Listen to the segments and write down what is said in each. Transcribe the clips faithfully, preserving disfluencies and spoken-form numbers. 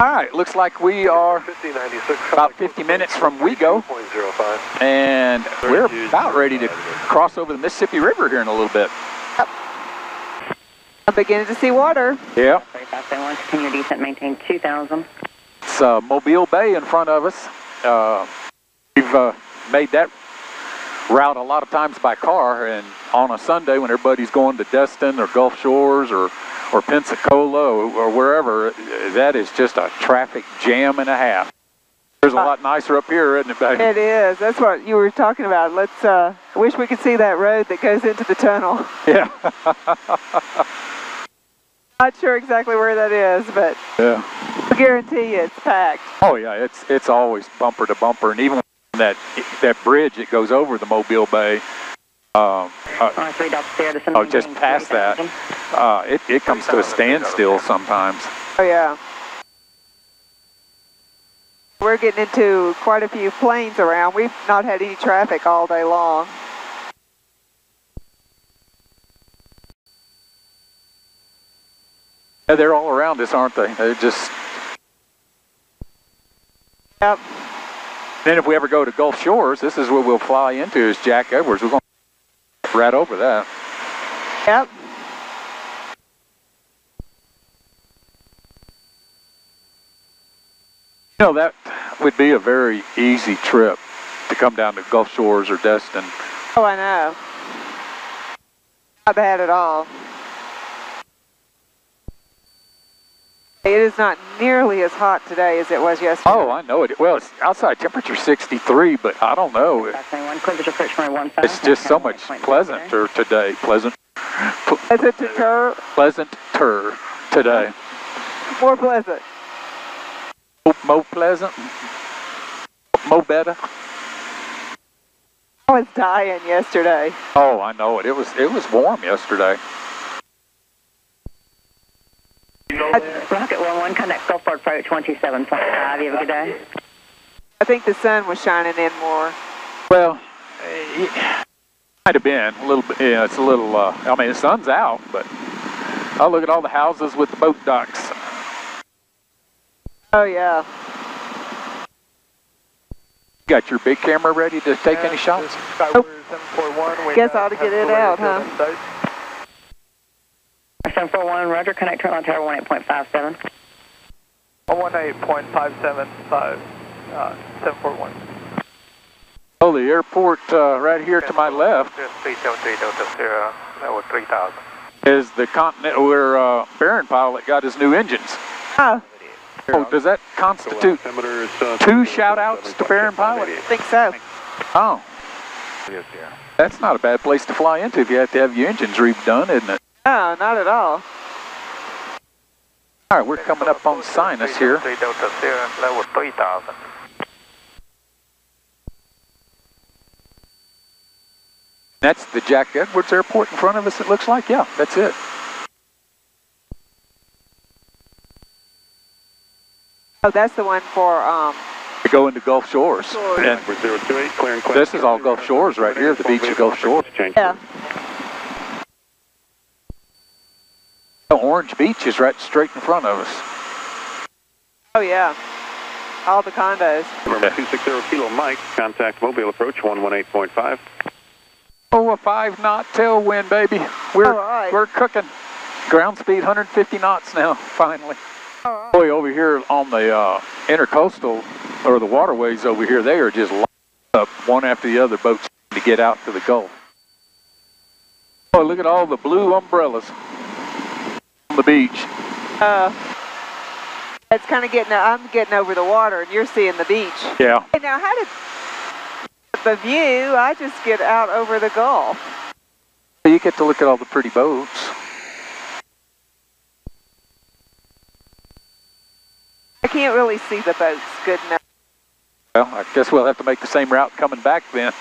All right, looks like we are about fifty minutes from Wego, and we're about ready to cross over the Mississippi River here in a little bit. Yep. I'm beginning to see water. Yeah. Continue descent, maintain two thousand. It's uh, Mobile Bay in front of us. Uh, we've uh, made that route a lot of times by car, and on a Sunday when everybody's going to Destin or Gulf Shores or or Pensacola or wherever, that is just a traffic jam and a half. There's a lot nicer up here, isn't it, baby? It is. That's what you were talking about. Let's, uh, I wish we could see that road that goes into the tunnel. Yeah. Not sure exactly where that is, but yeah. I guarantee you it's packed. Oh, yeah. It's it's always bumper to bumper. And even that that bridge that goes over the Mobile Bay, Um, uh, oh, just past that, uh, it, it comes to a standstill sometimes. Oh yeah. We're getting into quite a few planes around. We've not had any traffic all day long. Yeah, they're all around us, aren't they? They're just... Yep. Then if we ever go to Gulf Shores, this is what we'll fly into is Jack Edwards. We're going right over that. Yep. You know, that would be a very easy trip to come down to Gulf Shores or Destin. Oh, I know. Not bad at all. It is not nearly as hot today as it was yesterday. Oh, I know it. Well, it's outside temperature sixty-three, but I don't know. It's just so much pleasanter today. Pleasant. Pleasanter. Pleasanter today. More pleasant. More pleasant. More better. I was dying yesterday. Oh, I know it. It was it was warm yesterday. Rocket one one, connect Gulfport Approach one two seven point five. You have a good day. I think the sun was shining in more. Well, it might have been a little bit. Yeah, it's a little. Uh, I mean, the sun's out, but I look at all the houses with the boat docks. Oh yeah. You got your big camera ready to take yeah, any shots? Oh. seven four one, guess I ought to get it out, huh? seven four one, roger, connect turn on tower one eight point five seven. one eighteen point five seven five, uh, seven four one. Oh, the airport uh, right here to my left is the continent where uh, Baron Pilot got his new engines. Oh. Oh, does that constitute two shout-outs to Baron Pilot? I think so. Oh. That's not a bad place to fly into if you have to have your engines redone, isn't it? No, not at all. All right, we're coming up on Sinus here. That's the Jack Edwards Airport in front of us, it looks like. Yeah, that's it. Oh, that's the one for... Um, we go into Gulf Shores. Shores. And this is all Gulf Shores right here, the beach of Gulf Shores. Yeah. Orange Beach is right straight in front of us. Oh yeah, all the condos. Remember two sixty kilo Mike, contact Mobile Approach one eighteen point five. Oh, a five knot tailwind, baby. We're right. We're cooking. Ground speed one hundred fifty knots now. Finally. Right. Boy, over here on the uh, intercoastal or the waterways over here, they are just lined up one after the other boats to get out to the Gulf. Oh, look at all the blue umbrellas. The beach. Uh, it's kind of getting. I'm getting over the water, and you're seeing the beach. Yeah. Hey, now, how did the view? I just get out over the Gulf. You get to look at all the pretty boats. I can't really see the boats good enough. Well, I guess we'll have to make the same route coming back then.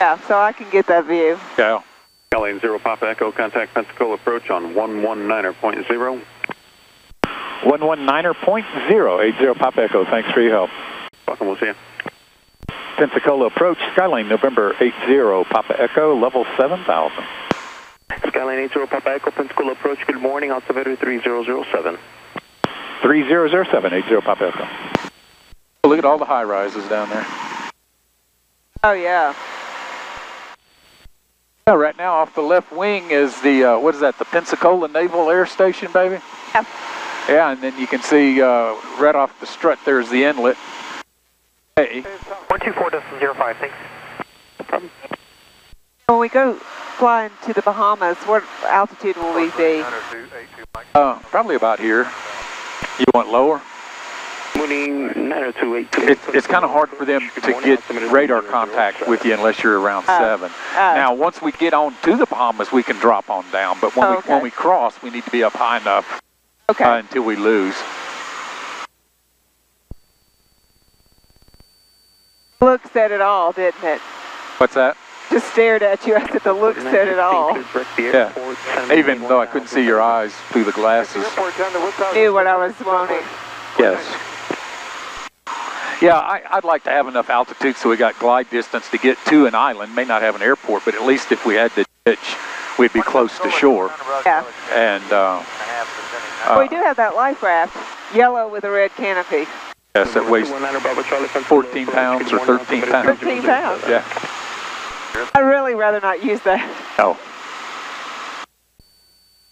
Yeah, so I can get that view. Yeah. Lane zero Papa Echo, contact Pensacola Approach on one nineteen point zero. one nineteen point zero, eighty Papa Echo, thanks for your help. Welcome, we'll see you. Pensacola Approach, Skylane November eighty Papa Echo, level seven thousand. Skylane eighty Papa Echo, Pensacola Approach, good morning, altimeter three zero zero seven. three zero zero seven eight zero Papa Echo. Look at all the high rises down there. Oh yeah. Yeah, right now off the left wing is the uh, what is that? The Pensacola Naval Air Station, baby. Yeah. Yeah, and then you can see uh, right off the strut there's the inlet. Hey. one two four zero five, thanks. No problem. When we go flying to the Bahamas, what altitude will we be? Uh, probably about here. You want lower? It, it's kind of hard for them to get radar contact with you unless you're around uh, seven. Uh, now, once we get on to the Bahamas, we can drop on down. But when, oh, we, okay. when we cross, we need to be up high enough okay. uh, until we lose. Look said it all, didn't it? What's that? Just stared at you. I said the look said it all. Yeah. Even though I couldn't see your eyes through the glasses. I knew what I was wanting. Yes. Yeah, I, I'd like to have enough altitude so we got glide distance to get to an island. May not have an airport, but at least if we had to ditch, we'd be close to shore. Yeah. And uh, uh, we do have that life raft, yellow with a red canopy. Yes, that weighs fourteen pounds or thirteen pounds. thirteen pounds. Yeah. I'd really rather not use that. No.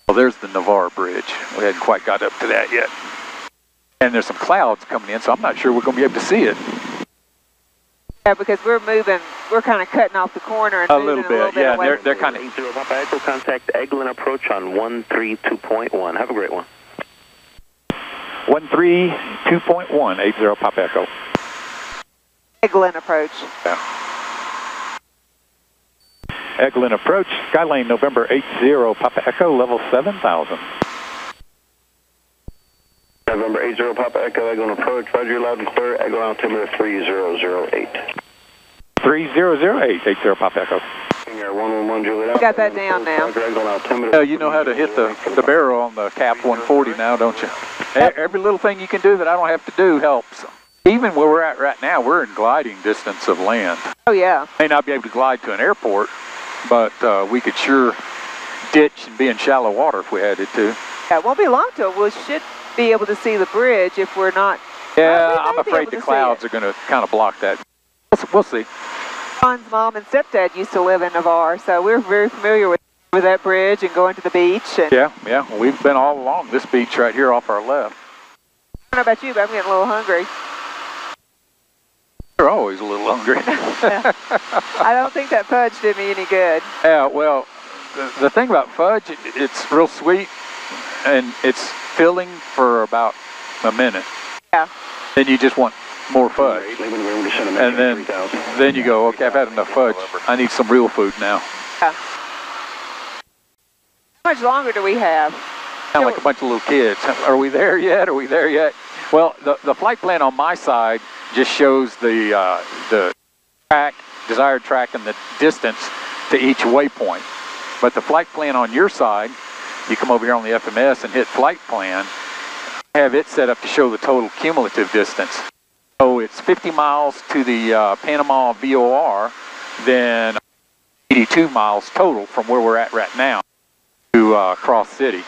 Well, there's the Navarre Bridge. We hadn't quite got up to that yet. And there's some clouds coming in, so I'm not sure we're going to be able to see it. Yeah, because we're moving, we're kind of cutting off the corner and a moving little bit, a little bit yeah, away. They're, they're kind of... Echo contact Eglin approach on one three two point one. Have a great one. one three two point one, eight zero Pop Echo. Eglin approach. Yeah. Eglin approach, Skylane November eight zero Papa Echo, level seven thousand. November eight zero Papa Echo, Eglin approach, roger, loud and clear, Eglin altimeter three zero zero eight. three zero zero eight, eight zero Papa Echo. We got that down now. Yeah, you know how to hit the, the barrel on the cap one forty now, don't you? Yep. Every little thing you can do that I don't have to do helps. Even where we're at right now, we're in gliding distance of land. Oh, yeah. May not be able to glide to an airport, but uh, we could sure ditch and be in shallow water if we had it to. Yeah, it won't be long till we should be able to see the bridge if we're not. Yeah, well, we I'm afraid the clouds are going to kind of block that. We'll see. John's mom and stepdad used to live in Navarre, so we're very familiar with, with that bridge and going to the beach. And yeah, yeah, well, we've been all along this beach right here off our left. I don't know about you, but I'm getting a little hungry. You're always a little hungry. I don't think that fudge did me any good. Yeah, well, the, the thing about fudge, it, it's real sweet, and it's filling for about a minute. Yeah. Then you just want more fudge. And then, then you go, okay, I've had enough fudge. I need some real food now. Yeah. How much longer do we have? Sound like a bunch of little kids. Are we there yet? Are we there yet? Well, the, the flight plan on my side just shows the, uh, the track, desired track, and the distance to each waypoint. But the flight plan on your side, you come over here on the F M S and hit flight plan, have it set up to show the total cumulative distance. So it's fifty miles to the uh, Panama V O R, then eighty-two miles total from where we're at right now to uh, Cross City.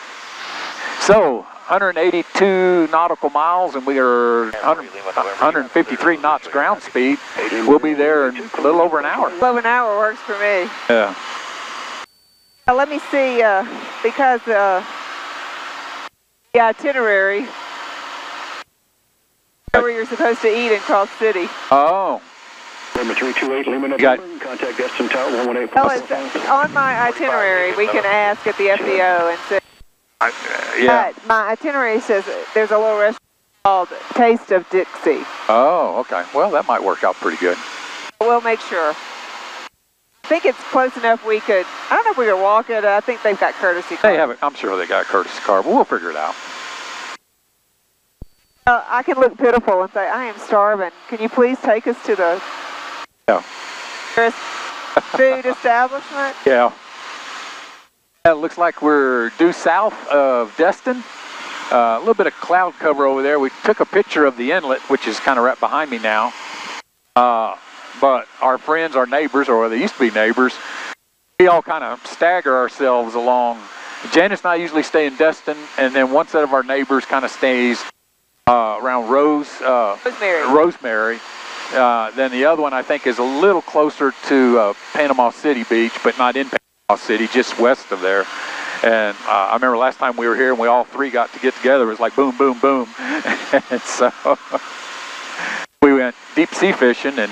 So one hundred eighty-two nautical miles, and we are one hundred, one hundred fifty-three knots ground speed. We'll be there in a little over an hour. A little over an hour works for me. Yeah. Now let me see, uh, because uh, the itinerary, where you're supposed to eat in Cross City. Oh. Number three two eight Lima November, contact Destin Tower one one eight. Well, it's on my itinerary. We can ask at the F B O and say, uh, yeah. But my itinerary says there's a little restaurant called Taste of Dixie. Oh, okay. Well, that might work out pretty good. We'll make sure. I think it's close enough we could, I don't know if we could walk it. I think they've got courtesy car. They have it. I'm sure they got a courtesy car, but we'll figure it out. Uh, I can look pitiful and say, I am starving. Can you please take us to the yeah. food establishment? Yeah. Yeah, it looks like we're due south of Destin. Uh, a little bit of cloud cover over there. We took a picture of the inlet, which is kind of right behind me now. Uh, but our friends, our neighbors, or they used to be neighbors, we all kind of stagger ourselves along. Janice and I usually stay in Destin, and then one set of our neighbors kind of stays uh, around Rose, uh, Rosemary. Rosemary. Uh, then the other one I think is a little closer to uh, Panama City Beach, but not in Panama City, just west of there. And uh, I remember last time we were here and we all three got to get together, it was like boom, boom, boom. And so we went deep sea fishing, and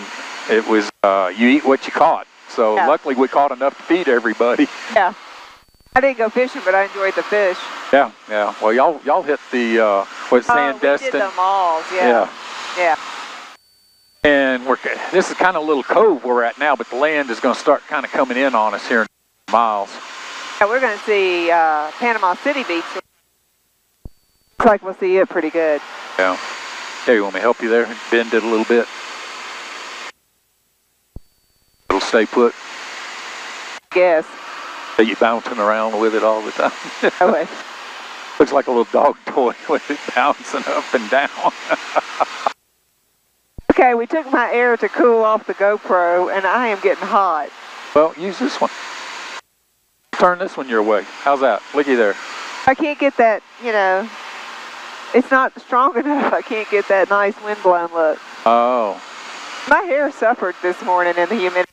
it was uh, you eat what you caught. So yeah. Luckily we caught enough to feed everybody. Yeah. I didn't go fishing, but I enjoyed the fish. Yeah, yeah. Well, y'all y'all hit the, uh, what's San oh, Destin? We did the malls, yeah. Yeah. yeah. And we're, this is kind of a little cove we're at now, but the land is going to start kind of coming in on us here in miles. Yeah, we're going to see uh, Panama City Beach. Looks like we'll see it pretty good. Yeah. Hey, you want me to help you there? Bend it a little bit. It'll stay put. Yes. Are you bouncing around with it all the time? Oh, wait. Looks like a little dog toy with it bouncing up and down. Okay, we took my air to cool off the GoPro, and I am getting hot. Well, use this one. Turn this one your way. How's that? Looky there. I can't get that, you know, it's not strong enough. I can't get that nice windblown look. Oh. My hair suffered this morning in the humidity.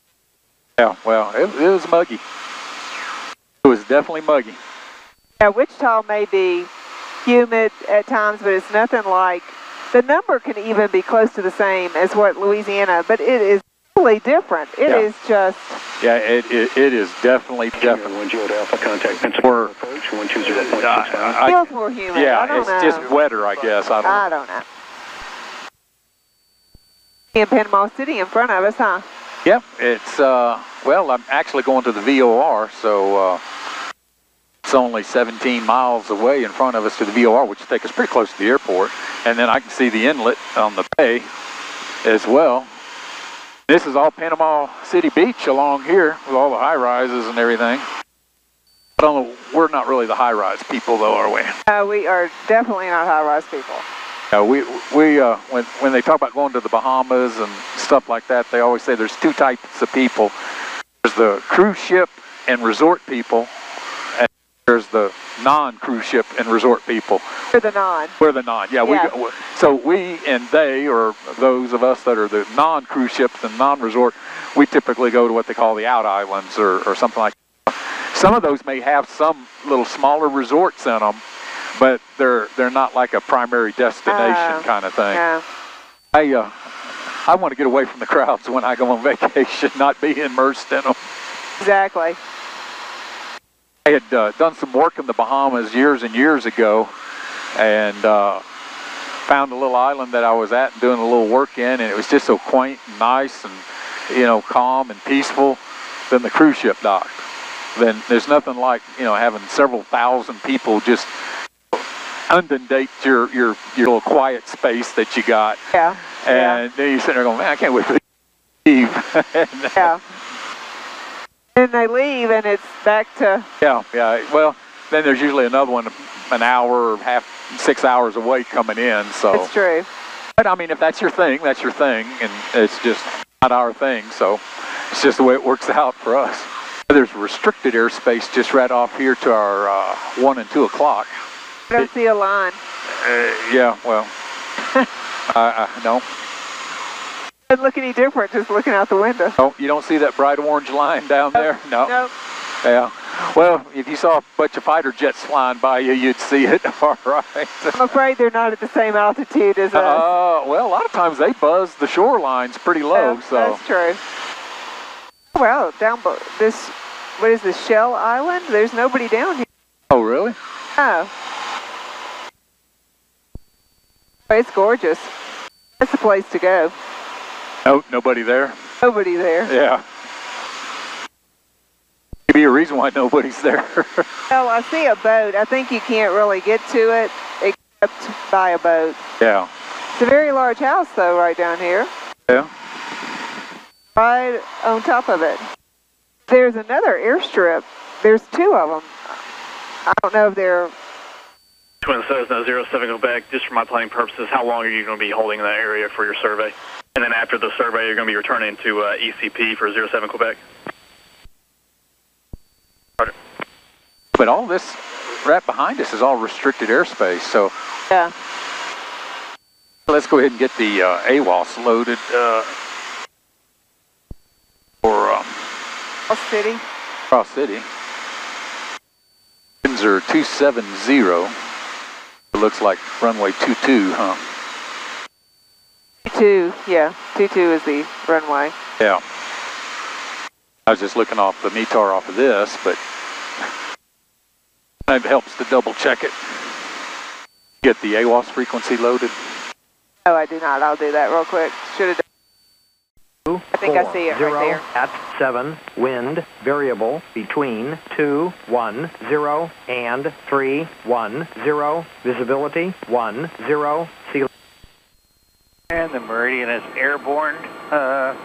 Yeah, well, it, it was muggy. It was definitely muggy. Yeah, Wichita may be humid at times, but it's nothing like, the number can even be close to the same as what Louisiana, but it is totally different. It yeah. is just... Yeah, it, it, it is definitely definitely. We're, I, it feels more humid. Yeah, I don't it's know. Just wetter, I guess. I don't, I don't know. In Panama City in front of us, huh? Yep, it's, uh, well, I'm actually going to the V O R, so uh, it's only seventeen miles away in front of us to the V O R, which takes us pretty close to the airport. And then I can see the inlet on the bay as well. This is all Panama City Beach along here with all the high rises and everything. I don't know, we're not really the high rise people though, are we? Uh, we are definitely not high rise people. Yeah, we, we uh, when, when they talk about going to the Bahamas and stuff like that, they always say there's two types of people. There's the cruise ship and resort people, and there's the non-cruise ship and resort people. We're the non. We're the non, yeah. yeah. We, so we and they, or those of us that are the non-cruise ships and non-resort, we typically go to what they call the out islands or, or something like that. Some of those may have some little smaller resorts in them, but they're they're not like a primary destination uh, kind of thing. Yeah. I uh, I want to get away from the crowds when I go on vacation, not be immersed in them. Exactly. I had uh, done some work in the Bahamas years and years ago, and uh, found a little island that I was at and doing a little work in, and it was just so quaint and nice and, you know, calm and peaceful. Then the cruise ship docked. Then there's nothing like, you know, having several thousand people just inundate your, your your little quiet space that you got. Yeah. And yeah. then you sit there going, man, I can't wait for them to leave. and, yeah. Then they leave and it's back to... Yeah, yeah. Well, then there's usually another one an hour or half, six hours away coming in, so... It's true. But, I mean, if that's your thing, that's your thing, and it's just not our thing, so it's just the way it works out for us. There's restricted airspace just right off here to our uh, one and two o'clock. I don't see a line. Uh, yeah, well, I, I don't. Doesn't look any different just looking out the window. Oh, you don't see that bright orange line down nope. there? No. Nope. Yeah. Well, if you saw a bunch of fighter jets flying by you, you'd see it. All right. I'm afraid they're not at the same altitude as us. Uh, well, a lot of times they buzz the shorelines pretty low. Yeah, so that's true. Well, down this, what is this, Shell Island? There's nobody down here. Oh, really? Oh. It's gorgeous. That's the place to go. No, nobody there? Nobody there. Yeah. Could be a reason why nobody's there. Oh, I see a boat. I think you can't really get to it except by a boat. Yeah. It's a very large house, though, right down here. Yeah. Right on top of it. There's another airstrip. There's two of them. I don't know if they're... Twin says no zero seven, go back. Just for my planning purposes, how long are you going to be holding that area for your survey? And then after the survey, you're going to be returning to uh, E C P for zero seven Quebec. Roger. But all this right behind us is all restricted airspace, so... Yeah. Let's go ahead and get the uh, AWOS loaded uh, for um, Cross City. Cross City. Winds are two seven zero. It looks like runway two two, huh? two two, yeah. two two is the runway. Yeah. I was just looking off the METAR off of this, but it helps to double check it. Get the AWOS frequency loaded. Oh, I do not. I'll do that real quick. Should have done. I think I see it right there. At seven, wind variable between two one zero and three one zero. Visibility one zero. Sea. And the meridian is airborne, uh,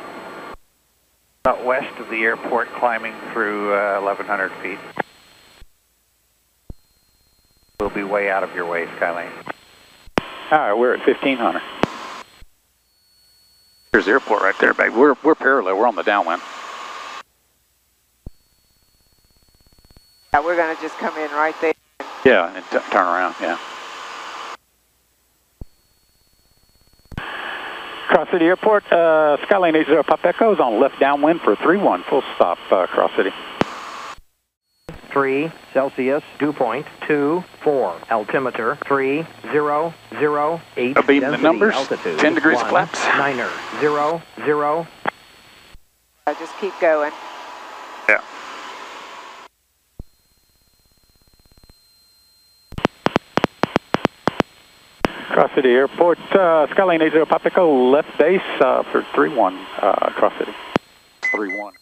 about west of the airport, climbing through uh, eleven hundred feet. We'll be way out of your way, Skylane. All right, we're at fifteen hundred. Here's the airport right there, babe. We're, we're parallel. We're on the downwind. Yeah, we're going to just come in right there. Yeah, and t turn around, yeah. Cross City Airport, uh, Skylane eight zero Pop Echo is on left downwind for three one, full stop, uh, Cross City. three Celsius, dew point two four, altimeter three zero zero eight. A beam the numbers. Altitude, ten degrees one, collapse. Niner zero zero. I just keep going. Yeah. Cross City Airport, uh, Skylane eight zero Pop Echo, left base uh, for three one, uh, Cross City. Three one.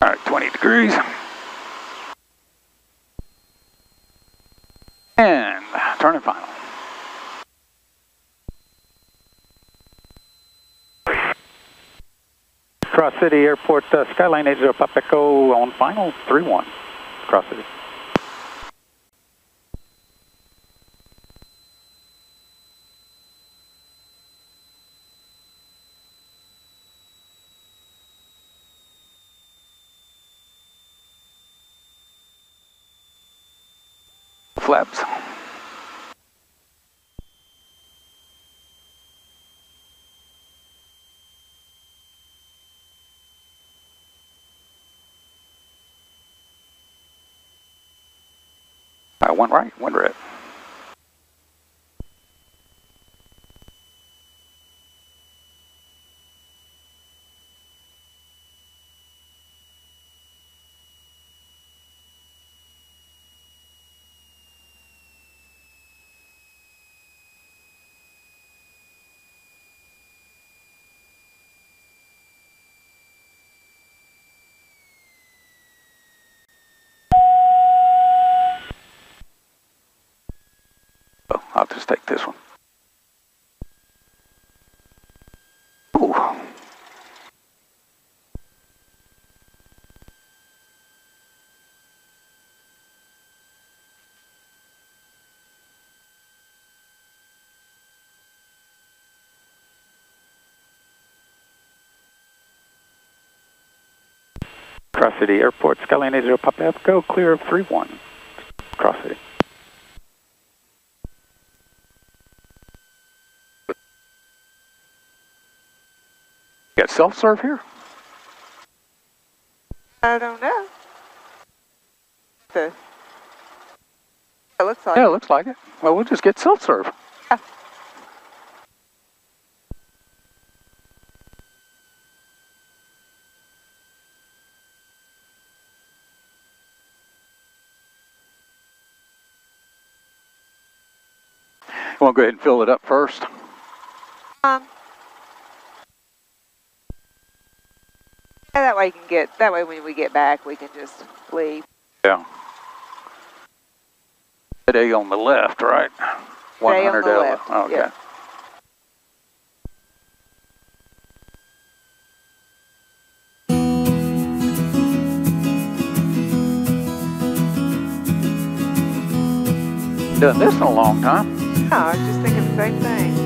All right, twenty degrees. And turn and final. Cross City Airport, uh, Skyline eight zero Pop Echo on final three one. Cross City. Flaps. Uh, one right, one right. I'll just take this one. Ooh. Cross City Airport, Skyline eight zero Pop Echo, clear of three one. Cross City. Got self-serve here? I don't know. It looks like it. Yeah, it looks like it. Well, we'll just get self-serve. Yeah. You want to go ahead and fill it up first? Um. Yeah, that way you can get, that way when we get back, we can just leave. Yeah. Today on the left, right? Today on the left. Oh, okay. Yeah. Done this in a long time. Yeah, I was just thinking the same thing.